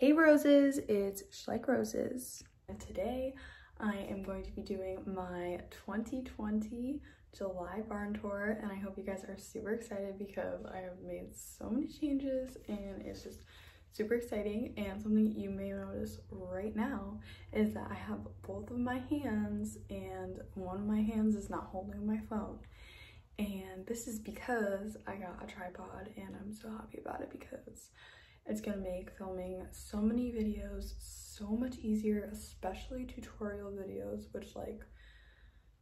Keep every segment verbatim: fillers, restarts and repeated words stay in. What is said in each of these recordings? Hey Roses, it's Schleich Roses. And today I am going to be doing my twenty twenty July barn tour, and I hope you guys are super excited because I have made so many changes and it's just super exciting. And something you may notice right now is that I have both of my hands and one of my hands is not holding my phone. And this is because I got a tripod and I'm so happy about it because it's gonna make filming so many videos so much easier, especially tutorial videos, which, like,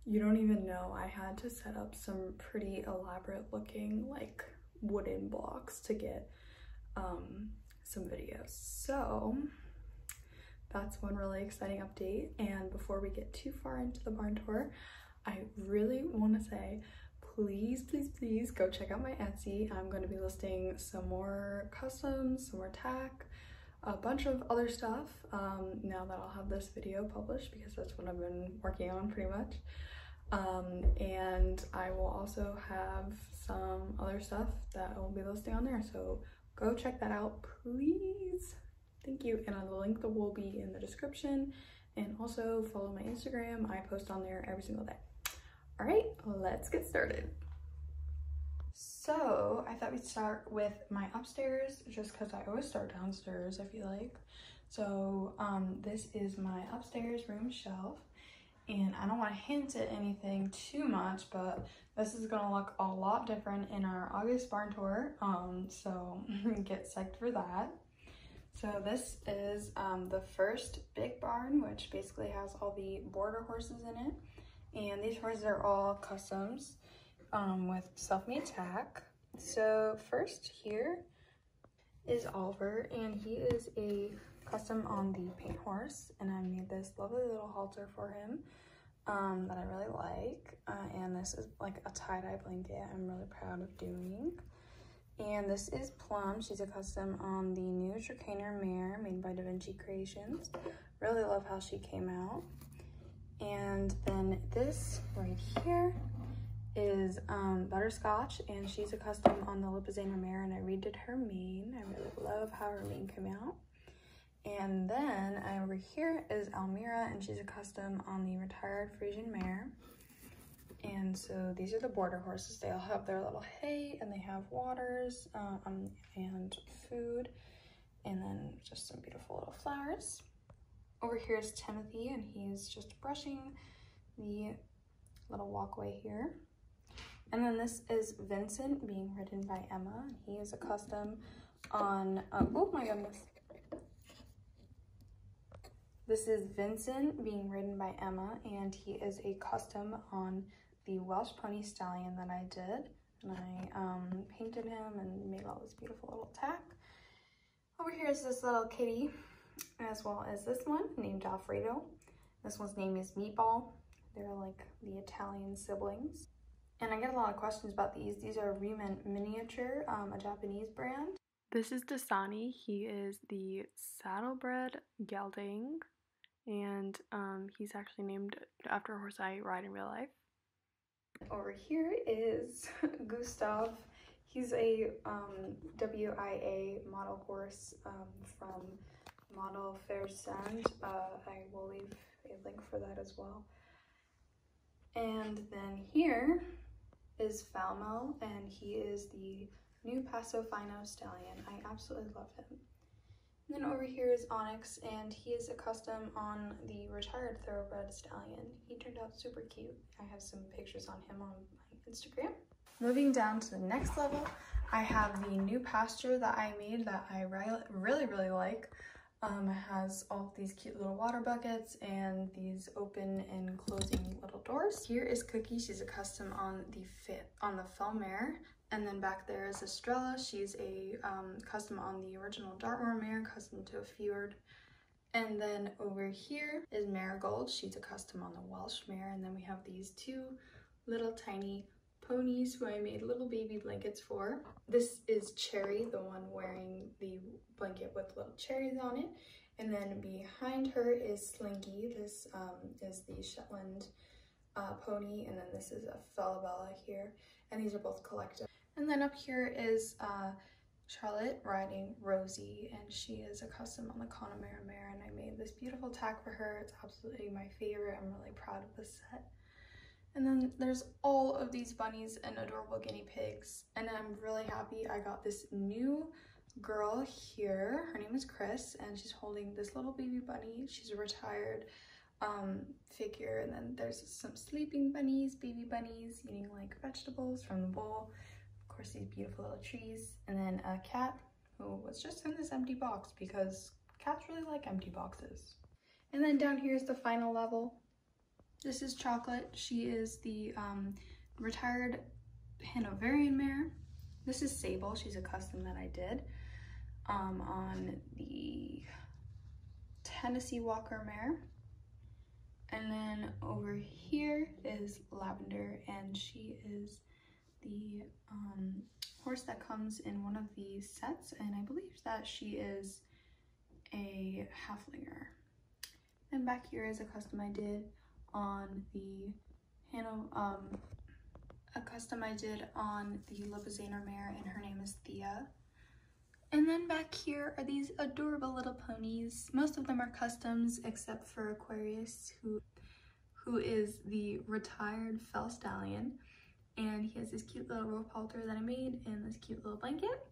you don't even know. I had to set up some pretty elaborate looking like wooden blocks to get um, some videos. So that's one really exciting update. And before we get too far into the barn tour, I really wanna say, please, please, please go check out my Etsy. I'm going to be listing some more customs, some more tack, a bunch of other stuff um, now that I'll have this video published because that's what I've been working on pretty much. Um, and I will also have some other stuff that I will be listing on there. So go check that out, please. Thank you. And the link that will be in the description. And also follow my Instagram. I post on there every single day. All right, let's get started. So I thought we'd start with my upstairs just because I always start downstairs, I feel like. So um, this is my upstairs room shelf, and I don't want to hint at anything too much, but this is gonna look a lot different in our August barn tour. Um, so get psyched for that. So this is um, the first big barn, which basically has all the border horses in it. And these horses are all customs um, with self-made tack. So first here is Oliver, and he is a custom on the paint horse, and I made this lovely little halter for him um, that I really like. Uh, and this is like a tie-dye blanket I'm really proud of doing. And this is Plum. She's a custom on the new Tricaner mare made by Da Vinci Creations. Really love how she came out. And then this right here is um, Butterscotch, and she's a custom on the Lipizzaner mare, and I redid her mane. I really love how her mane came out. And then over here is Almira, and she's a custom on the retired Frisian mare. And so these are the border horses. They all have their little hay, and they have waters um, and food, and then just some beautiful little flowers. Over here is Timothy, and he's just brushing the little walkway here. And then this is Vincent being ridden by Emma. He is a custom on, um, oh my goodness. This is Vincent being ridden by Emma, and he is a custom on the Welsh pony stallion that I did. And I um, painted him and made all this beautiful little tack. Over here is this little kitty, as well as this one named Alfredo. This one's name is Meatball. They're like the Italian siblings. And I get a lot of questions about these. These are Remen Miniature, um, a Japanese brand. This is Dasani. He is the saddlebred gelding, and um, he's actually named after a horse I ride in real life. Over here is Gustav. He's a um, W I A model horse um, from Model Fair Sand. Uh, I will leave a link for that as well. And then here is Falmo, and he is the new Paso Fino stallion. I absolutely love him. And then over here is Onyx, and he is a custom on the retired thoroughbred stallion. He turned out super cute. I have some pictures on him on my Instagram. Moving down to the next level, I have the new pasture that I made that I really, really like. Um, it has all these cute little water buckets and these open and closing little doors. Here is Cookie. She's a custom on the fit on the Fellmare, and then back there is Estrella. She's a um, custom on the original Dartmoor mare, custom to a Fjord. And then over here is Marigold. She's a custom on the Welsh mare, and then we have these two little tiny ponies who I made little baby blankets for. This is Cherry, the one wearing the blanket with little cherries on it. And then behind her is Slinky. This um, is the Shetland uh, pony. And then this is a Falabella here. And these are both Collecta. And then up here is uh, Charlotte riding Rosie, and she is a custom on the Connemara mare, and I made this beautiful tag for her. It's absolutely my favorite. I'm really proud of this set. And then there's all of these bunnies and adorable guinea pigs, and I'm really happy I got this new girl here. Her name is Chris, and she's holding this little baby bunny. She's a retired um figure, and then there's some sleeping bunnies, baby bunnies eating like vegetables from the bowl. Of course, these beautiful little trees, and then a cat who was just in this empty box because cats really like empty boxes. And then down here is the final level. This is Chocolate. She is the um, retired Hanoverian mare. This is Sable. She's a custom that I did um, on the Tennessee Walker mare. And then over here is Lavender, and she is the um, horse that comes in one of these sets, and I believe that she is a halflinger. And back here is a custom I did on the Hano, um, a custom I did on the Lipizzaner mare, and her name is Thea. And then back here are these adorable little ponies. Most of them are customs except for Aquarius, who who is the retired fell stallion. And he has this cute little rope halter that I made and this cute little blanket.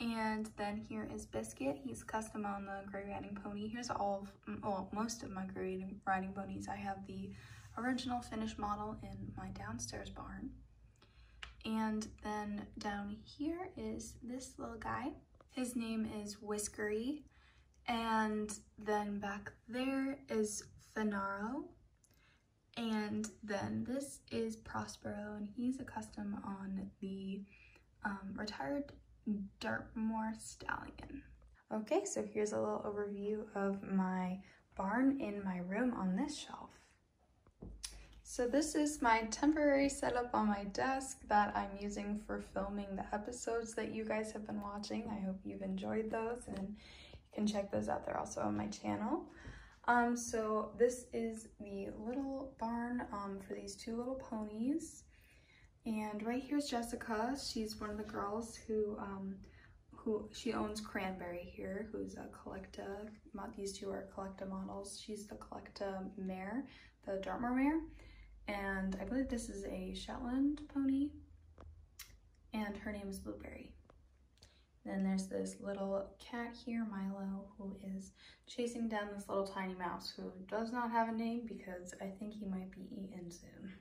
And then here is Biscuit. He's custom on the gray riding pony. Here's all of, well, most of my gray riding ponies. I have the original finished model in my downstairs barn. And then down here is this little guy. His name is Whiskery. And then back there is Fenaro. And then this is Prospero, and he's a custom on the um, retired Dartmoor stallion. Okay, so here's a little overview of my barn in my room on this shelf. So this is my temporary setup on my desk that I'm using for filming the episodes that you guys have been watching. I hope you've enjoyed those, and you can check those out. They're also on my channel. Um, so this is the little barn um, for these two little ponies, and right here's Jessica. She's one of the girls who, um, who she owns Cranberry here, who's a Collecta. These two are Collecta models. She's the Collecta mare, the Dartmoor mare, and I believe this is a Shetland pony, and her name is Blueberry. Then there's this little cat here, Milo, who is chasing down this little tiny mouse who does not have a name because I think he might be eaten soon.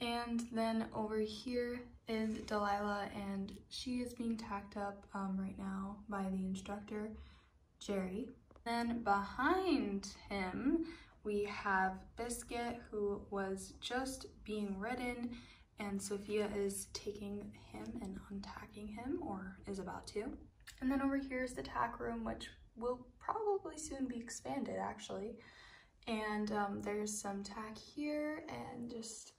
And then over here is Delilah, and she is being tacked up um, right now by the instructor, Jerry. Then behind him, we have Biscuit, who was just being ridden, and Sophia is taking him and untacking him, or is about to. And then over here is the tack room, which will probably soon be expanded, actually. And um, there's some tack here, and just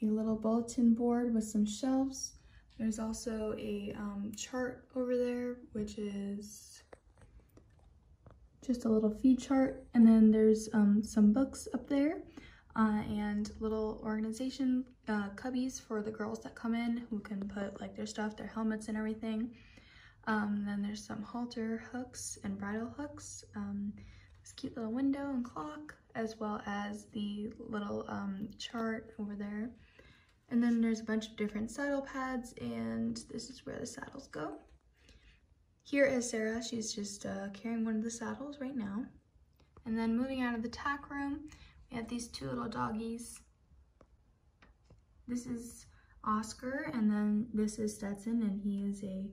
a little bulletin board with some shelves. There's also a um, chart over there, which is just a little feed chart. And then there's um, some books up there. Uh, and little organization uh, cubbies for the girls that come in, who can put like their stuff, their helmets and everything. Um, and then there's some halter hooks and bridle hooks, um, this cute little window and clock, as well as the little um, chart over there. And then there's a bunch of different saddle pads, and this is where the saddles go. Here is Sarah. She's just uh, carrying one of the saddles right now. And then moving out of the tack room, we have these two little doggies. This is Oscar, and then this is Stetson, and he is a,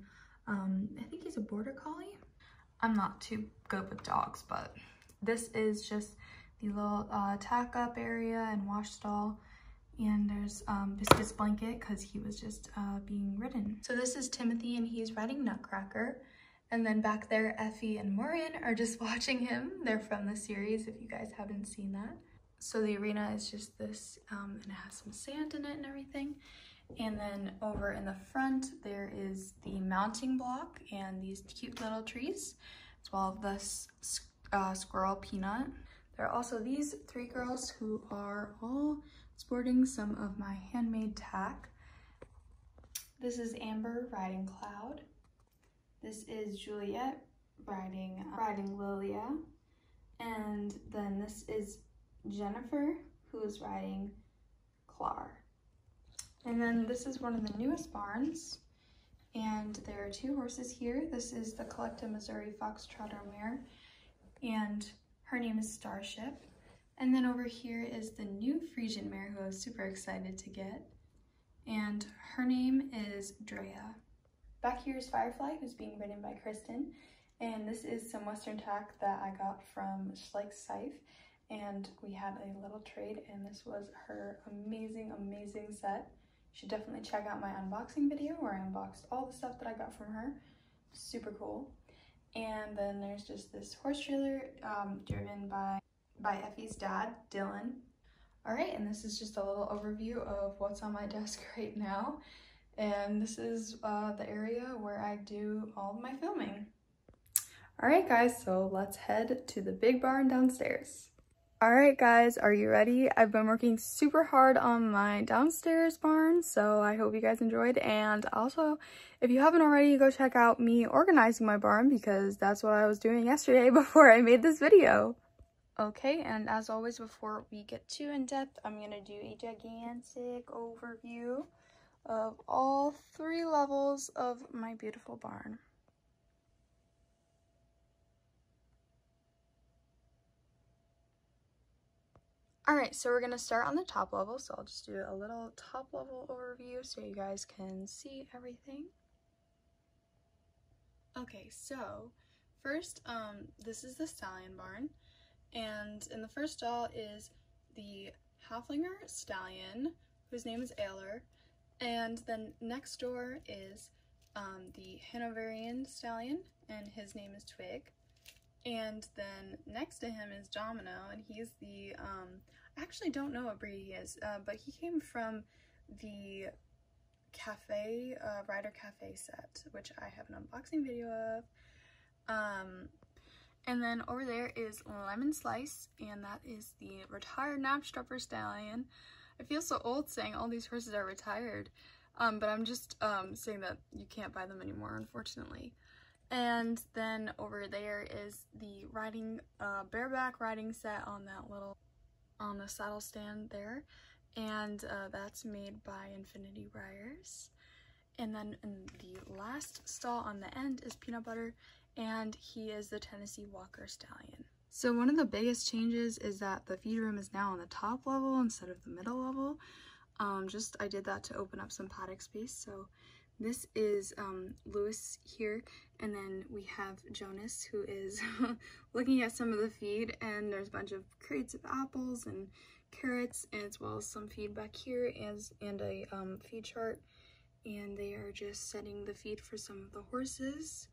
um, I think he's a border collie. I'm not too good with dogs, but this is just the little uh, tack up area and wash stall. And there's um, Biscuit's blanket because he was just uh, being ridden. So this is Timothy, and he's riding Nutcracker. And then back there, Effie and Morin are just watching him. They're from the series, if you guys haven't seen that. So the arena is just this, um, and it has some sand in it and everything. And then over in the front, there is the mounting block and these cute little trees, as well as the uh, squirrel Peanut. There are also these three girls who are all sporting some of my handmade tack. This is Amber riding Cloud. This is Juliet riding, riding Lilia. And then this is Jennifer, who is riding Clar. And then this is one of the newest barns. And there are two horses here. This is the Collecta Missouri Foxtrotter mare, and her name is Starship. And then over here is the new Frisian mare, who I was super excited to get, and her name is Drea. Back here is Firefly, who's being ridden by Kristen, and this is some Western tack that I got from Schleich Seife, and we had a little trade, and this was her amazing, amazing set. You should definitely check out my unboxing video where I unboxed all the stuff that I got from her. Super cool. And then there's just this horse trailer um, driven by, by Effie's dad, Dylan. All right, and this is just a little overview of what's on my desk right now. And this is uh, the area where I do all of my filming. All right, guys, so let's head to the big barn downstairs. All right, guys, are you ready? I've been working super hard on my downstairs barn, so I hope you guys enjoyed. And also, if you haven't already, go check out me organizing my barn, because that's what I was doing yesterday before I made this video. Okay, and as always, before we get too in-depth, I'm going to do a gigantic overview of all three levels of my beautiful barn. Alright, so we're going to start on the top level, so I'll just do a little top level overview so you guys can see everything. Okay, so first, um, this is the stallion barn, and in the first stall is the Halflinger stallion, whose name is Ailer, and then next door is um, the Hanoverian stallion, and his name is Twig. And then next to him is Domino, and he's the, um, I actually don't know what breed he is, uh, but he came from the Cafe, uh, Ryder Cafe set, which I have an unboxing video of. Um, and then over there is Lemon Slice, and that is the retired knapstrupper stallion. I feel so old saying all these horses are retired, um, but I'm just um, saying that you can't buy them anymore, unfortunately. And then over there is the riding, uh, bareback riding set on that little, on the saddle stand there. And uh, that's made by Infinity Breyers. And then in the last stall on the end is Peanut Butter, and he is the Tennessee Walker Stallion. So one of the biggest changes is that the feed room is now on the top level instead of the middle level. Um, just, I did that to open up some paddock space, so. This is um, Lewis here, and then we have Jonas, who is looking at some of the feed, and there's a bunch of crates of apples and carrots, as well as some feed back here, as, and a um, feed chart, and they are just setting the feed for some of the horses.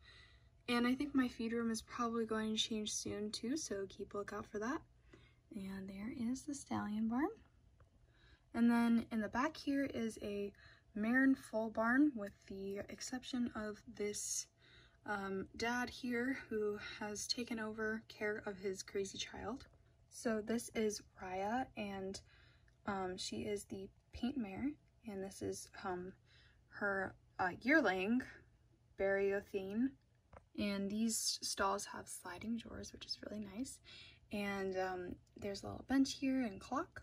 And I think my feed room is probably going to change soon too, so keep a lookout for that. And there is the stallion barn. And then in the back here is a mare and foal barn, with the exception of this um, dad here, who has taken over care of his crazy child. So this is Raya, and um, she is the paint mare, and this is um, her uh, yearling, Baryothene. And these stalls have sliding doors, which is really nice. And um, there's a little bench here and clock,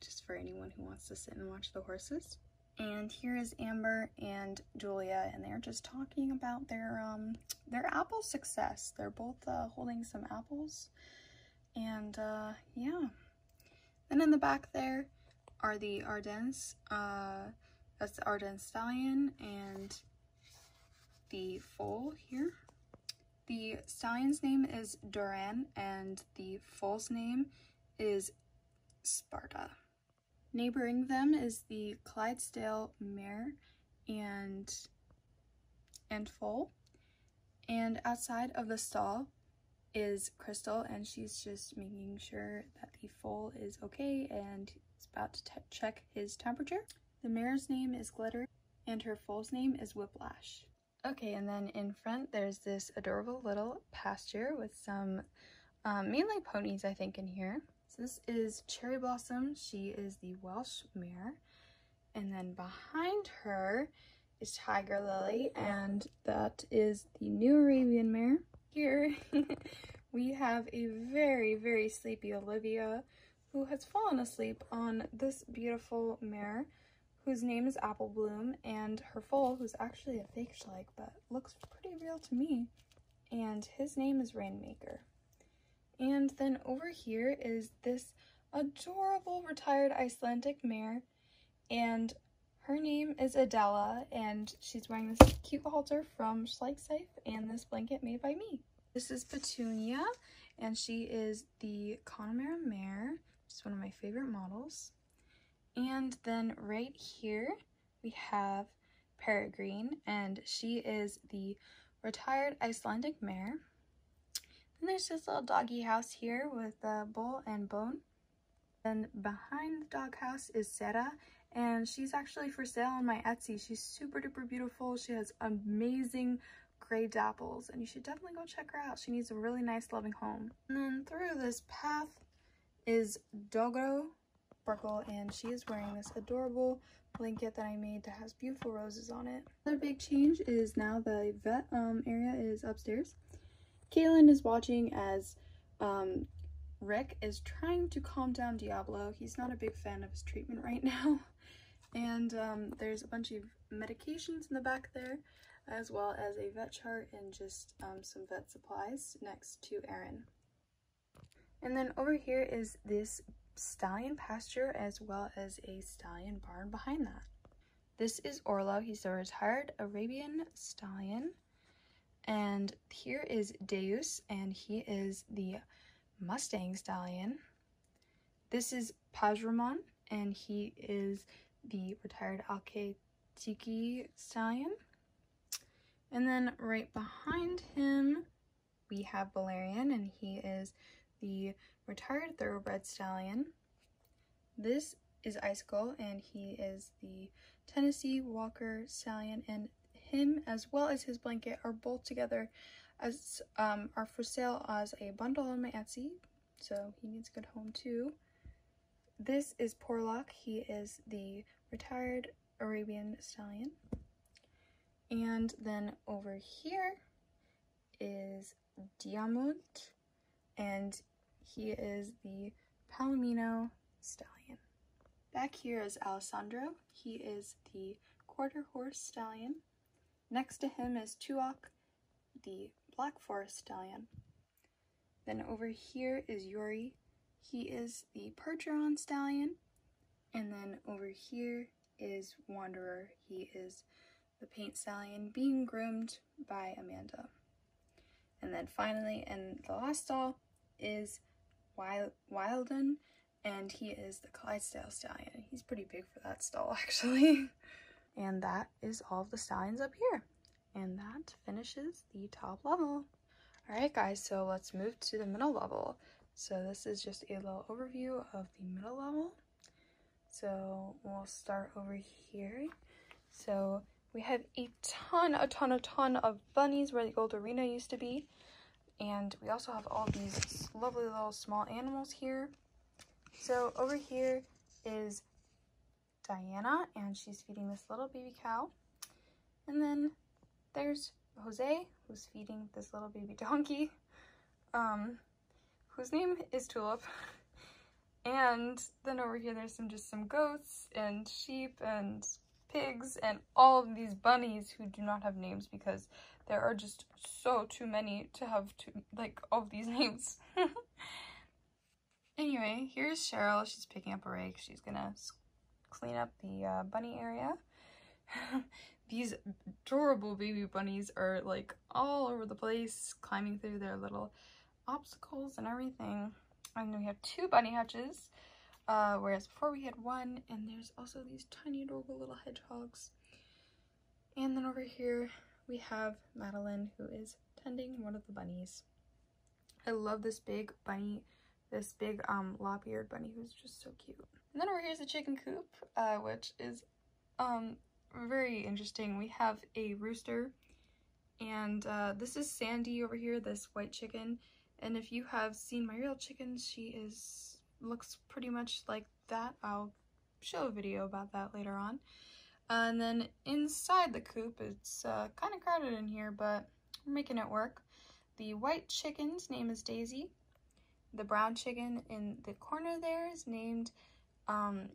just for anyone who wants to sit and watch the horses. And here is Amber and Julia, and they're just talking about their um their apple success. They're both uh, holding some apples, and uh, yeah. Then in the back there are the Ardennes. Uh, that's the Ardennes stallion and the foal here. The stallion's name is Duran, and the foal's name is Sparta. Neighboring them is the Clydesdale mare and and foal, and outside of the stall is Crystal, and she's just making sure that the foal is okay, and is about to check his temperature. The mare's name is Glitter, and her foal's name is Whiplash. Okay, and then in front there's this adorable little pasture with some um, mainly ponies, I think, in here. So this is Cherry Blossom. She is the Welsh mare. And then behind her is Tiger Lily, and that is the new Arabian mare. Here we have a very, very sleepy Olivia, who has fallen asleep on this beautiful mare, whose name is Apple Bloom, and her foal, who's actually a fake Schleich, but looks pretty real to me, and his name is Rainmaker. And then over here is this adorable retired Icelandic mare, and her name is Adela, and she's wearing this cute halter from Schleich Seife and this blanket made by me. This is Petunia, and she is the Connemara mare, which is one of my favorite models. And then right here we have Peregrine, and she is the retired Icelandic mare. And there's this little doggy house here with a bull and bone. And behind the dog house is Sarah, and she's actually for sale on my Etsy. She's super duper beautiful. She has amazing gray dapples, and you should definitely go check her out. She needs a really nice loving home. And then through this path is Doggo Sparkle, and she is wearing this adorable blanket that I made that has beautiful roses on it. Another big change is now the vet um, area is upstairs. Kaylin is watching as um, Rick is trying to calm down Diablo. He's not a big fan of his treatment right now. And um, there's a bunch of medications in the back there, as well as a vet chart and just um, some vet supplies next to Aaron. And then over here is this stallion pasture, as well as a stallion barn behind that. This is Orlo. He's a retired Arabian stallion. And here is Deus, and he is the Mustang stallion. This is Pajramon, and he is the retired Al-Khattiki stallion. And then right behind him we have Valerian, and he is the retired thoroughbred stallion. This is Icicle, and he is the Tennessee Walker stallion, and him as well as his blanket are both together as um, are for sale as a bundle on my Etsy, so he needs a good home too. This is Porlock. He is the retired Arabian stallion. And then over here is Diamond, and he is the Palomino stallion. Back here is Alessandro. He is the quarter horse stallion. Next to him is Tuok, the Black Forest stallion. Then over here is Yuri. He is the Percheron stallion. And then over here is Wanderer. He is the paint stallion being groomed by Amanda. And then finally, in the last stall is Wilden, and he is the Clydesdale stallion. He's pretty big for that stall, actually. And that is all of the stallions up here. And that finishes the top level. All right, guys, so let's move to the middle level. So this is just a little overview of the middle level. So we'll start over here. So we have a ton, a ton, a ton of bunnies where the old arena used to be. And we also have all these lovely little small animals here. So over here is Diana, and she's feeding this little baby cow. And then there's Jose, who's feeding this little baby donkey, um, whose name is Tulip. And then over here there's some just some goats and sheep and pigs and all of these bunnies who do not have names, because there are just so too many to have to like all of these names. Anyway, here's Cheryl. She's picking up a rake. She's gonna clean up the uh, bunny area. These adorable baby bunnies are like all over the place, climbing through their little obstacles and everything. And then we have two bunny hutches, uh, whereas before we had one. And there's also these tiny adorable little hedgehogs. And then over here we have Madeline, who is tending one of the bunnies. I love this big bunny, this big um, lop-eared bunny who's just so cute. And then over here is the chicken coop, uh, which is um, very interesting. We have a rooster, and uh, this is Sandy over here, this white chicken. And if you have seen my real chicken, she is looks pretty much like that. I'll show a video about that later on. Uh, and then inside the coop, it's uh, kind of crowded in here, but we're making it work. The white chicken's name is Daisy. The brown chicken in the corner there is named um,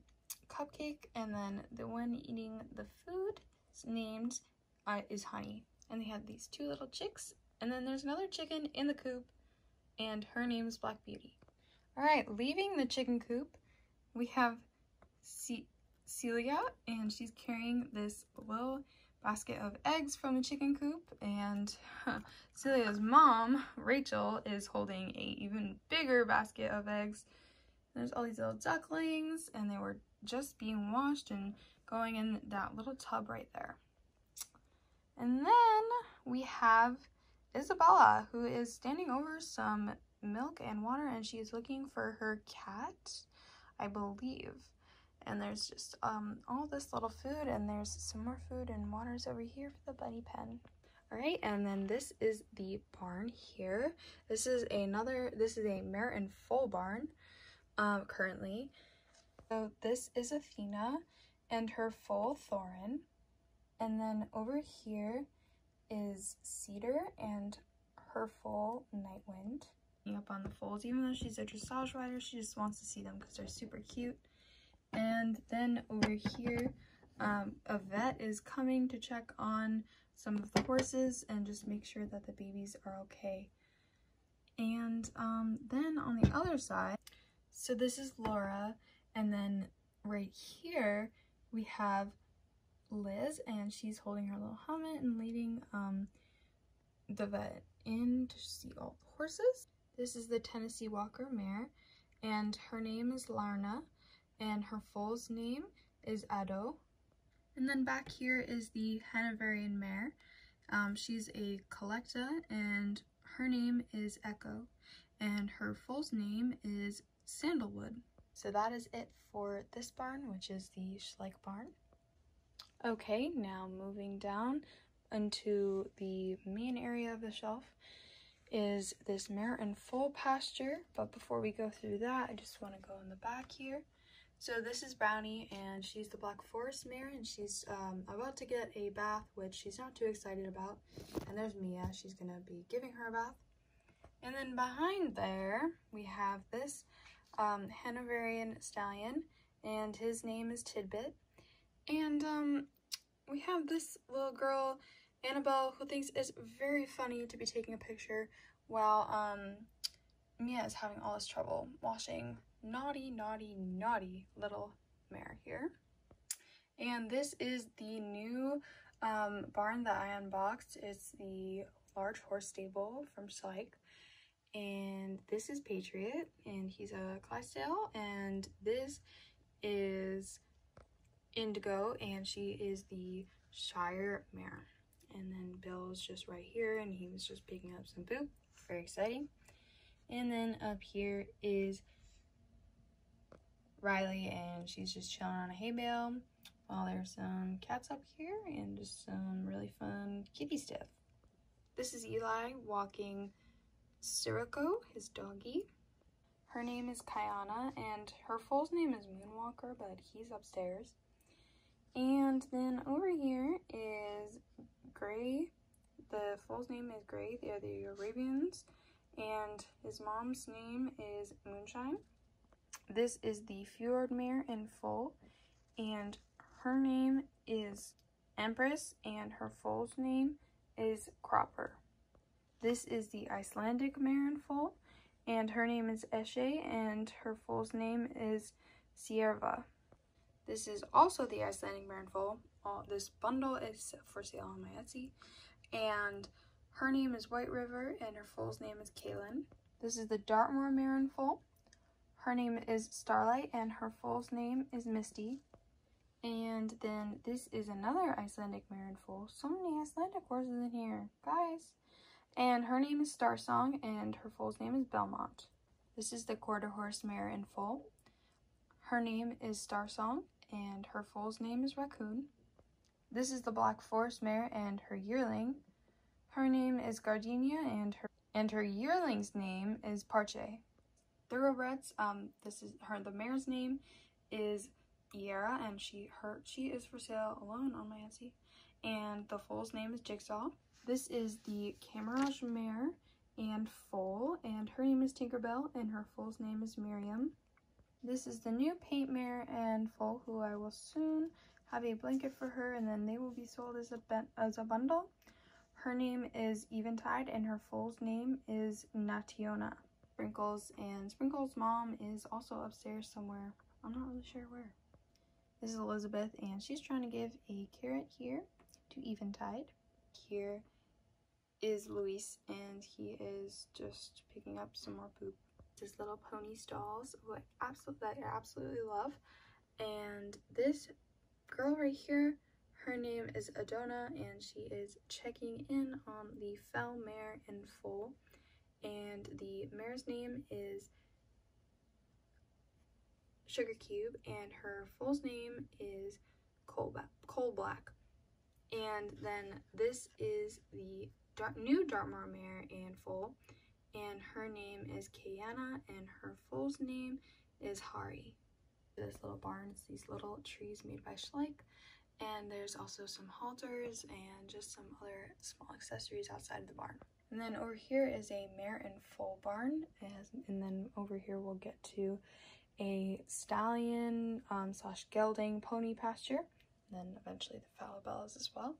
Cupcake. And then the one eating the food is named uh, is Honey. And they have these two little chicks. And then there's another chicken in the coop, and her name is Black Beauty. All right, leaving the chicken coop, we have C Celia, and she's carrying this little basket of eggs from the chicken coop, and huh, Celia's mom, Rachel, is holding a even bigger basket of eggs. And there's all these little ducklings, and they were just being washed and going in that little tub right there. And then we have Isabella, who is standing over some milk and water, and she is looking for her cat, I believe. And there's just um, all this little food, and there's some more food and waters over here for the bunny pen. All right, and then this is the barn here. This is another, this is a mare and foal barn um, currently. So this is Athena and her foal Thorin. And then over here is Cedar and her foal Nightwind. Up on the foals, even though she's a dressage rider, she just wants to see them because they're super cute. And then over here, um, a vet is coming to check on some of the horses and just make sure that the babies are okay. And um, then on the other side, so this is Laura, and then right here we have Liz, and she's holding her little helmet and leading um, the vet in to see all the horses. This is the Tennessee Walker mare, and her name is Larna, and her foal's name is Ado. And then back here is the Hanoverian mare. Um, she's a Collecta, and her name is Echo, and her foal's name is Sandalwood. So that is it for this barn, which is the Schleich barn. Okay, now moving down into the main area of the shelf is this mare and foal pasture. But before we go through that, I just want to go in the back here. So this is Brownie, and she's the Black Forest mare, and she's um, about to get a bath, which she's not too excited about. And there's Mia, she's gonna be giving her a bath. And then behind there we have this um, Hanoverian stallion, and his name is Tidbit. And um, we have this little girl, Annabelle, who thinks it's very funny to be taking a picture while um, Mia is having all this trouble washing. Naughty, naughty, naughty little mare here. And this is the new um, barn that I unboxed. It's the large horse stable from Schleich. And this is Patriot, and he's a Clydesdale. And this is Indigo, and she is the Shire mare. And then Bill's just right here, and he was just picking up some poop. Very exciting. And then up here is Riley, and she's just chilling on a hay bale. While there's some cats up here and just some really fun kitty stuff. This is Eli walking Sirocco, his doggy. Her name is Kiana, and her foal's name is Moonwalker, but he's upstairs. And then over here is Gray. The foal's name is Gray. They are the Arabians, and his mom's name is Moonshine. This is the Fjord mare and foal, and her name is Empress, and her foal's name is Cropper. This is the Icelandic mare and foal, and her name is Eshe, and her foal's name is Sierva. This is also the Icelandic mare and foal. All, this bundle is for sale on my Etsy, and her name is White River, and her foal's name is Kaylin. This is the Dartmoor mare and foal. Her name is Starlight, and her foal's name is Misty. And then this is another Icelandic mare and foal. So many Icelandic horses in here, guys. And her name is Starsong, and her foal's name is Belmont. This is the Quarter Horse mare and foal. Her name is Starsong, and her foal's name is Raccoon. This is the Black Forest mare and her yearling. Her name is Gardenia, and her and her yearling's name is Parche. Thoroughbreds. Um, this is her. The mare's name is Yara, and she her she is for sale alone on my Etsy, and the foal's name is Jigsaw. This is the Camarage mare and foal, and her name is Tinkerbell, and her foal's name is Miriam. This is the new paint mare and foal, who I will soon have a blanket for her, and then they will be sold as a as a bundle. Her name is Eventide, and her foal's name is Nationa. Sprinkles, and Sprinkles' mom is also upstairs somewhere. I'm not really sure where. This is Elizabeth, and she's trying to give a carrot here to Eventide. Here is Luis, and he is just picking up some more poop. This Little Pony Stalls, what absolutely that I absolutely love. And this girl right here, her name is Adona, and she is checking in on the fell mare and foal. And the mare's name is Sugar Cube, and her foal's name is Coal, ba Coal Black. And then this is the Dar new Dartmoor mare and foal, and her name is Kayana, and her foal's name is Hari. This little barn, it's these little trees made by Schleich. And there's also some halters and just some other small accessories outside of the barn. And then over here is a mare and foal barn. Has, and then over here we'll get to a stallion um, slash gelding pony pasture. And then eventually the falabellas as well.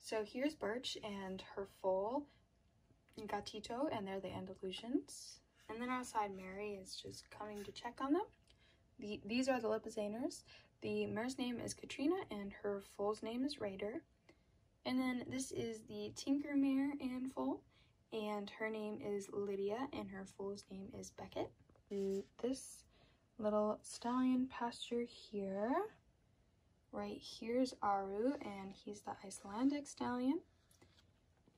So here's Birch and her foal, Gatito, and they're the Andalusians. And then outside Mary is just coming to check on them. The, these are the Lipizzaner's. The mare's name is Katrina, and her foal's name is Raider. And then this is the Tinker mare and foal, and her name is Lydia, and her foal's name is Beckett. To this little stallion pasture here. Right here's Aru, and he's the Icelandic stallion.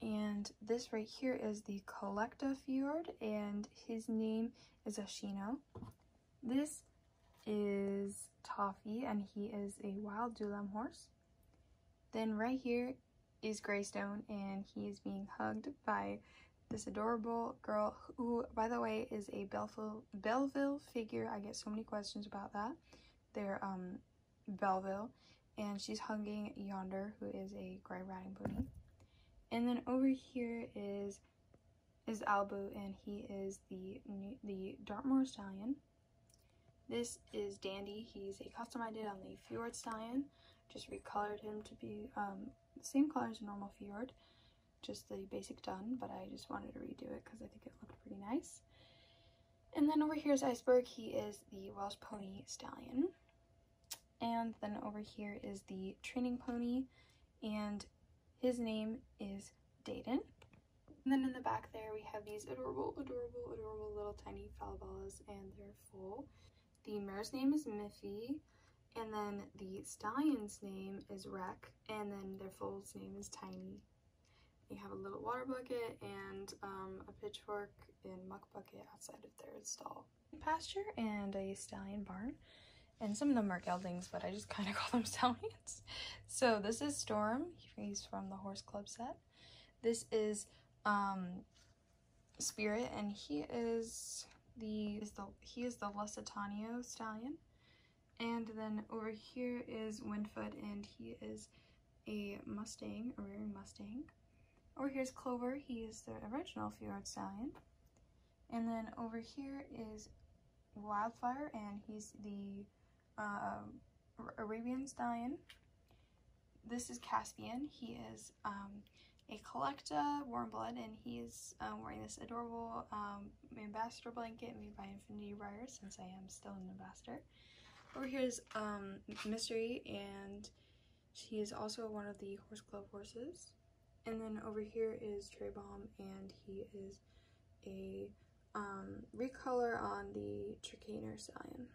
And this right here is the Collecta Fjord, and his name is Ashino. This is Toffee, and he is a wild Dulam horse. Then right here is Greystone, and he is being hugged by this adorable girl who, by the way, is a Belleville Belleville figure. I get so many questions about that. They're um Belleville, and she's hugging Yonder, who is a gray riding pony. And then over here is is Albu, and he is the the Dartmoor stallion. This is Dandy. He's a custom I did on the Fjord stallion. Just recolored him to be um, the same color as a normal Fjord, just the basic done, but I just wanted to redo it because I think it looked pretty nice. And then over here is Iceberg. He is the Welsh Pony stallion. And then over here is the Training Pony, and his name is Dayton. And then in the back there we have these adorable, adorable, adorable little tiny falabellas, and they're full. The mare's name is Miffy, and then the stallion's name is Wreck, and then their foal's name is Tiny. They have a little water bucket and um, a pitchfork and muck bucket outside of their stall. Pasture and a stallion barn, and some of them are geldings, but I just kind of call them stallions. So this is Storm, he's from the Horse Club set. This is um, Spirit, and he is... The, is the he is the Lusitano stallion. And then over here is Winfoot, and he is a Mustang, a rearing Mustang. Over here's Clover, he is the original Fjord stallion. And then over here is Wildfire, and he's the uh, Arabian stallion. This is Caspian, he is um, a Collecta warm blood, and he is um, wearing this adorable um, ambassador blanket made by Infinity Breyers, since I am still an ambassador. Over here is um, Mystery, and she is also one of the Horse Club horses. And then over here is Trey Bomb, and he is a um, recolor on the Tricaner stallion.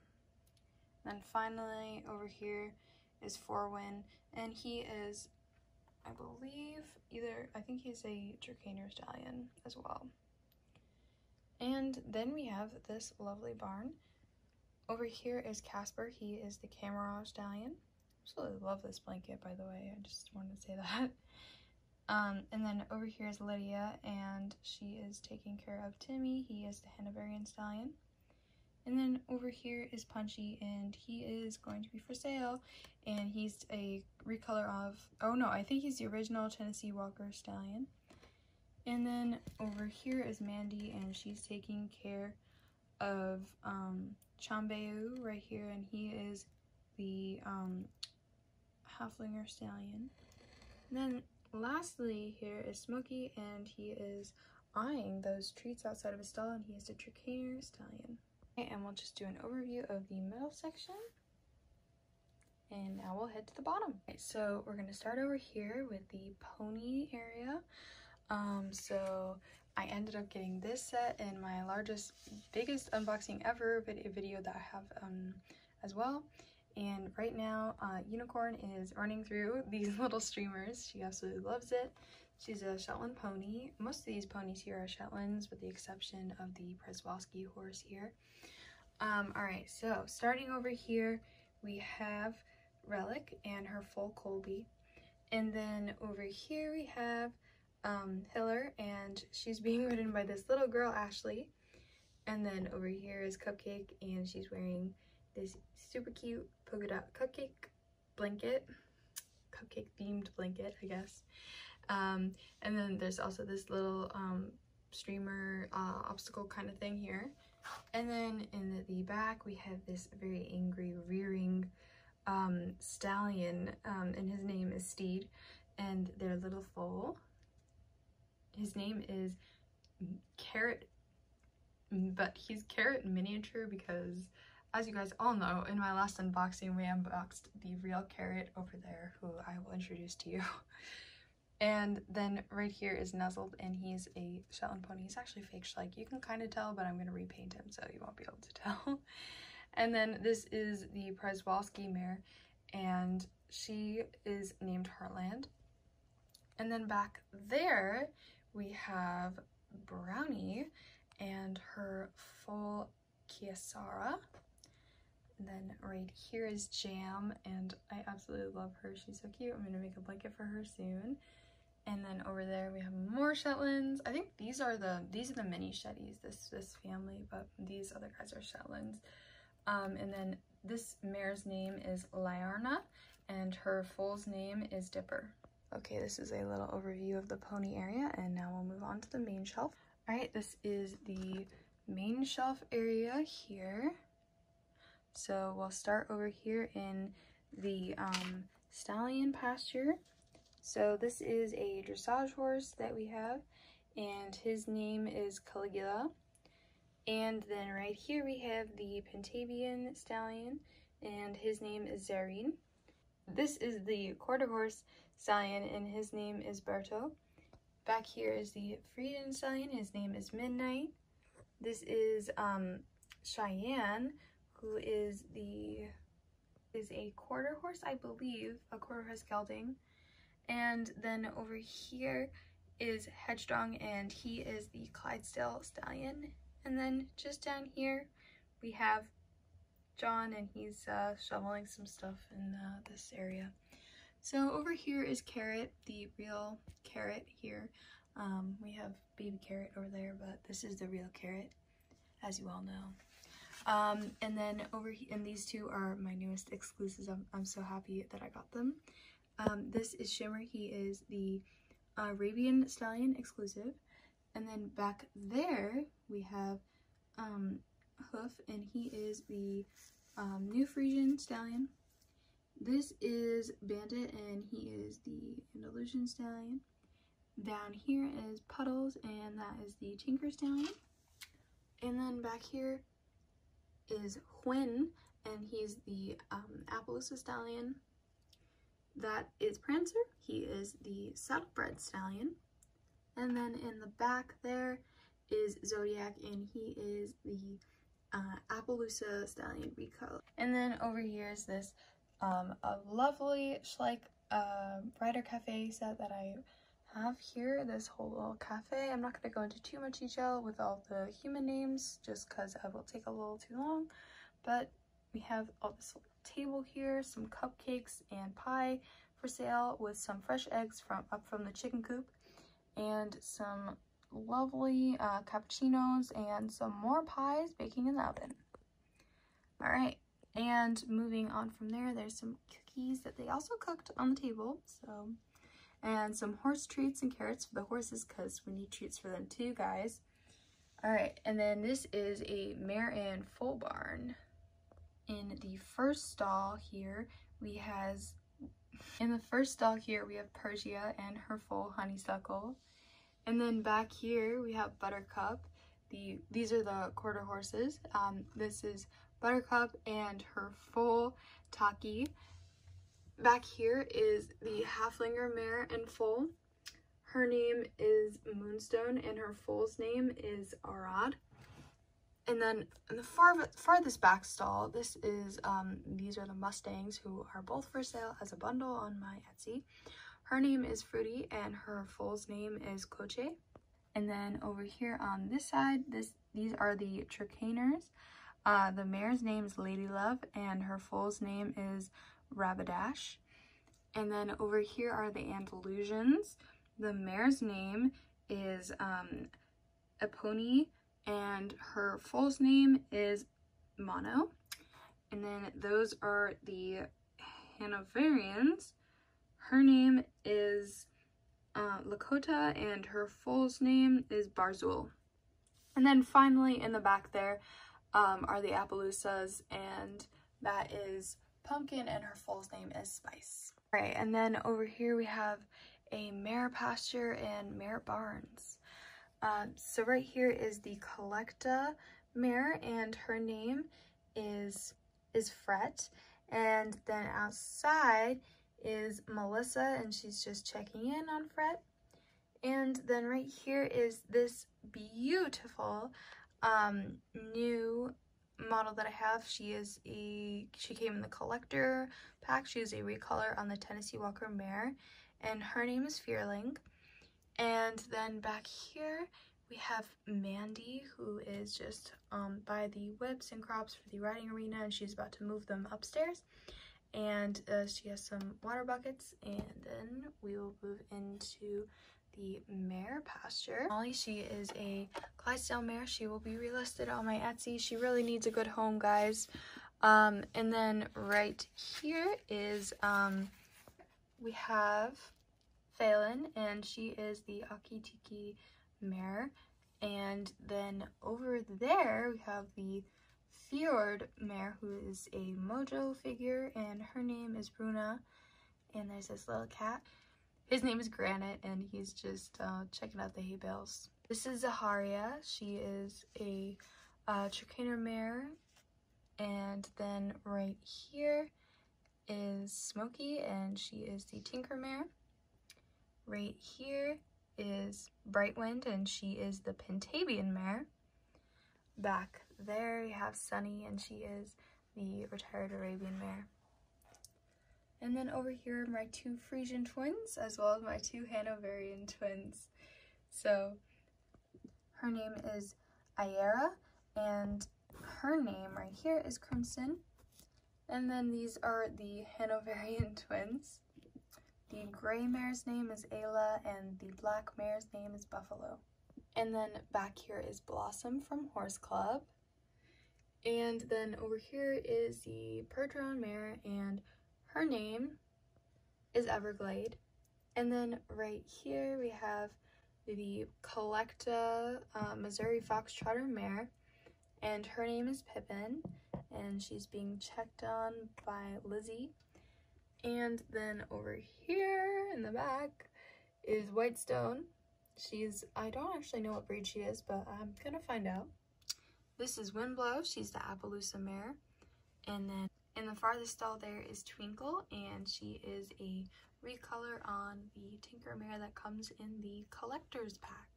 And then finally over here is Forwin, and he is, I believe, either, I think he's a Tricaner stallion as well. And then we have this lovely barn. Over here is Casper, he is the Camarage stallion. Absolutely love this blanket, by the way, I just wanted to say that. Um, and then over here is Lydia, and she is taking care of Timmy, he is the Hanoverian stallion. And then over here is Punchy, and he is going to be for sale, and he's a recolor of, oh no, I think he's the original Tennessee Walker Stallion. And then over here is Mandy, and she's taking care of um, Chambeu right here, and he is the um, Halflinger Stallion. And then lastly here is Smokey, and he is eyeing those treats outside of his stall, and he is the Tricaner Stallion. And we'll just do an overview of the middle section, and now we'll head to the bottom. Okay, so we're going to start over here with the pony area. Um, so I ended up getting this set in my largest, biggest unboxing ever video that I have um, as well. And right now, uh, Unicorn is running through these little streamers. She absolutely loves it. She's a Shetland pony. Most of these ponies here are Shetlands, with the exception of the Przewalski horse here. Um, Alright, so starting over here, we have Relic and her full Colby. And then over here we have um, Hiller, and she's being ridden by this little girl, Ashley. And then over here is Cupcake, and she's wearing this super cute polka dot cupcake blanket. Cupcake themed blanket, I guess. Um, and then there's also this little um, streamer uh, obstacle kind of thing here. And then in the, the back we have this very angry rearing um, stallion, um, and his name is Steed, and their little foal, his name is Carrot, but he's Carrot Miniature because, as you guys all know, in my last unboxing we unboxed the real Carrot over there, who I will introduce to you. And then right here is Nuzzled, and he's a Shetland pony. He's actually fake Schleich. You can kind of tell, but I'm going to repaint him so you won't be able to tell. And then this is the Przewalski mare, and she is named Heartland. And then back there we have Brownie and her full Kiesara. And then right here is Jam, and I absolutely love her. She's so cute. I'm going to make a blanket for her soon. And then over there we have more Shetlands. I think these are the these are the mini Shetties, this this family, but these other guys are Shetlands. Um, and then this mare's name is Liarna, and her foal's name is Dipper. Okay, this is a little overview of the pony area, and now we'll move on to the main shelf. All right, this is the main shelf area here. So we'll start over here in the um, stallion pasture. So this is a dressage horse that we have, and his name is Caligula. And then right here we have the Pentavian stallion, and his name is Zareen. This is the quarter horse stallion, and his name is Berto. Back here is the Frisian stallion, his name is Midnight. This is um, Cheyenne, who is the is a quarter horse, I believe, a quarter horse gelding. And then over here is Headstrong, and he is the Clydesdale stallion. And then just down here we have John, and he's uh, shoveling some stuff in uh, this area. So over here is Carrot, the real Carrot here. Um, we have baby Carrot over there, but this is the real Carrot, as you all know. Um, and then over here, and these two are my newest exclusives. I'm, I'm so happy that I got them. Um, this is Shimmer. He is the Arabian Stallion exclusive. And then back there we have um, Hoof, and he is the um, New Frisian Stallion. This is Bandit, and he is the Andalusian Stallion. Down here is Puddles, and that is the Tinker Stallion. And then back here is Huyn, and he's the um, Appaloosa Stallion. That is Prancer. He is the Saddlebred Stallion. And then in the back there is Zodiac, and he is the uh, Appaloosa Stallion recolor. And then over here is this um, a lovely Schleich uh, Ryder Cafe set that I have here, this whole little cafe. I'm not going to go into too much detail with all the human names just because I will take a little too long, but we have all this table here, some cupcakes and pie for sale with some fresh eggs from up from the chicken coop, and some lovely uh, cappuccinos and some more pies baking in the oven. All right, and moving on from there, there's some cookies that they also cooked on the table, so, and some horse treats and carrots for the horses because we need treats for them too, guys. All right, and then this is a mare and foal barn. In the first stall here, we has in the first stall here we have Persia and her foal honeysuckle, and then back here we have Buttercup. The these are the quarter horses. Um, this is Buttercup and her foal Taki. Back here is the halflinger mare and foal. Her name is Moonstone and her foal's name is Arad. And then in the far farthest back stall, this is um, these are the Mustangs, who are both for sale as a bundle on my Etsy. Her name is Fruity and her foal's name is Koche. And then over here on this side, this these are the Tricaners. Uh, the mare's name is Ladylove and her foal's name is Rabidash. And then over here are the Andalusians. The mare's name is um, Epony and her foal's name is Mono. And then those are the Hanoverians. Her name is uh, Lakota and her foal's name is Barzul. And then finally in the back there um, are the Appaloosas, and that is Pumpkin and her foal's name is Spice. All right, and then over here we have a mare pasture and mare barns. Um, so right here is the Collecta mare and her name is is Fret, and then outside is Melissa and she's just checking in on Fret. And then right here is this beautiful um, new model that I have. She is a she came in the collector pack. She is a recolor on the Tennessee Walker mare, and her name is Fearling. And then back here we have Mandy, who is just um, by the whips and crops for the riding arena, and she's about to move them upstairs. And uh, she has some water buckets, and then we will move into the mare pasture. Molly, she is a Clydesdale mare. She will be relisted on my Etsy. She really needs a good home, guys. Um, and then right here is... Um, we have Phelan, and she is the Akitiki mare. And then over there, we have the Fjord mare, who is a mojo figure, and her name is Bruna. And there's this little cat. His name is Granite, and he's just uh, checking out the hay bales. This is Zaharia. She is a uh, Tricaner mare. And then right here is Smokey, and she is the Tinker mare. Right here is Brightwind, and she is the Pentavian mare. Back there you have Sunny, and she is the retired Arabian mare. And then over here are my two Frisian twins, as well as my two Hanoverian twins. So her name is Ayera, and her name right here is Crimson. And then these are the Hanoverian twins. The gray mare's name is Ayla, and the black mare's name is Buffalo. And then back here is Blossom from Horse Club. And then over here is the Percheron mare, and her name is Everglade. And then right here we have the Collecta uh, Missouri Foxtrotter mare, and her name is Pippin, and she's being checked on by Lizzie. And then over here in the back is Whitestone. She's, I don't actually know what breed she is, but I'm gonna find out. This is Windblow, she's the Appaloosa mare. And then in the farthest stall there is Twinkle, and she is a recolor on the Tinker mare that comes in the collector's pack.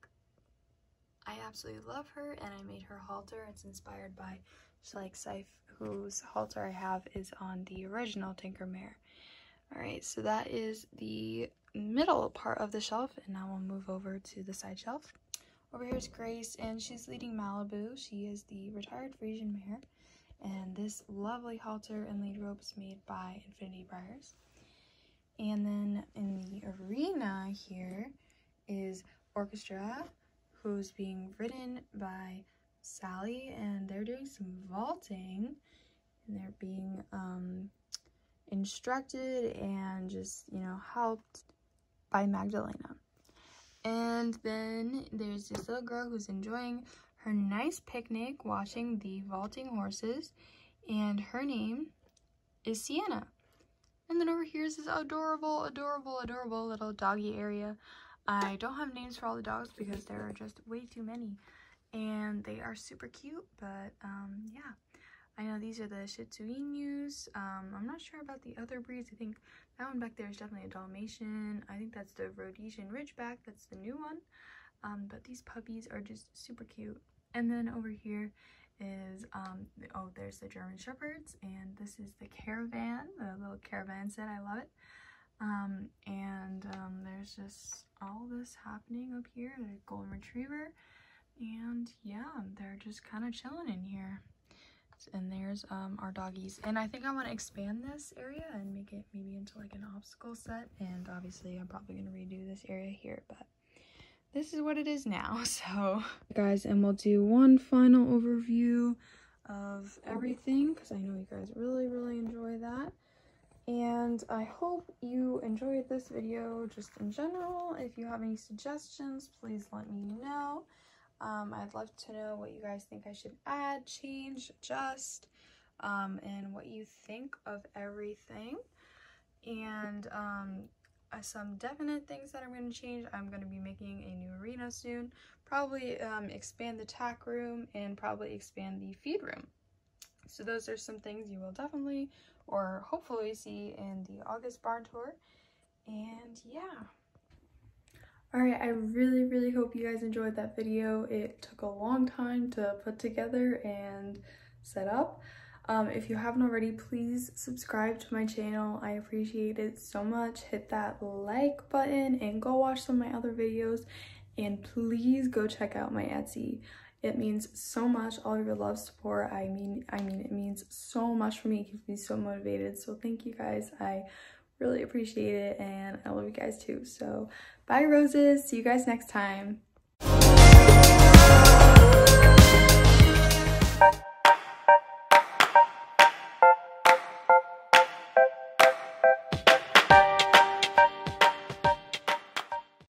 I absolutely love her, and I made her halter. It's inspired by Schleich Seife, whose halter I have is on the original Tinker mare. Alright, so that is the middle part of the shelf, and now we'll move over to the side shelf. Over here is Grace, and she's leading Malibu. She is the retired Frisian mare, and this lovely halter and lead rope is made by Infinity Breyers. And then in the arena here is Orchestra, who's being ridden by Sally, and they're doing some vaulting. and they're being um, instructed and just, you know, helped by Magdalena. And then there's this little girl who's enjoying her nice picnic watching the vaulting horses, and her name is Sienna. And then over here is this adorable, adorable, adorable little doggy area. I don't have names for all the dogs because there are just way too many. And they are super cute, but um, yeah. I know these are the Shih Tzu Inus. Um, I'm not sure about the other breeds. I think that one back there is definitely a Dalmatian. I think that's the Rhodesian Ridgeback. That's the new one. Um, but these puppies are just super cute. And then over here is, um, oh, there's the German Shepherds. And this is the caravan, the little caravan set. I love it. Um, and um, there's just all this happening up here. The Golden Retriever. And yeah, they're just kind of chilling in here. And there's um our doggies, and I think I want to expand this area and make it maybe into like an obstacle set, and obviously I'm probably going to redo this area here, but this is what it is now. So guys, and we'll do one final overview of everything because I know you guys really really enjoy that, and I hope you enjoyed this video just in general. If you have any suggestions, please let me know. Um, I'd love to know what you guys think I should add, change, adjust, um, and what you think of everything. And um, some definite things that I'm going to change. I'm going to be making a new arena soon. Probably um, expand the tack room and probably expand the feed room. So those are some things you will definitely or hopefully see in the August barn tour. And yeah. Alright, I really, really hope you guys enjoyed that video. It took a long time to put together and set up. Um, if you haven't already, please subscribe to my channel. I appreciate it so much. Hit that like button and go watch some of my other videos. And please go check out my Etsy. It means so much. All your love, support. I mean, I mean, it means so much for me. It keeps me so motivated. So thank you guys. I really appreciate it, and I love you guys too. So bye roses, see you guys next time.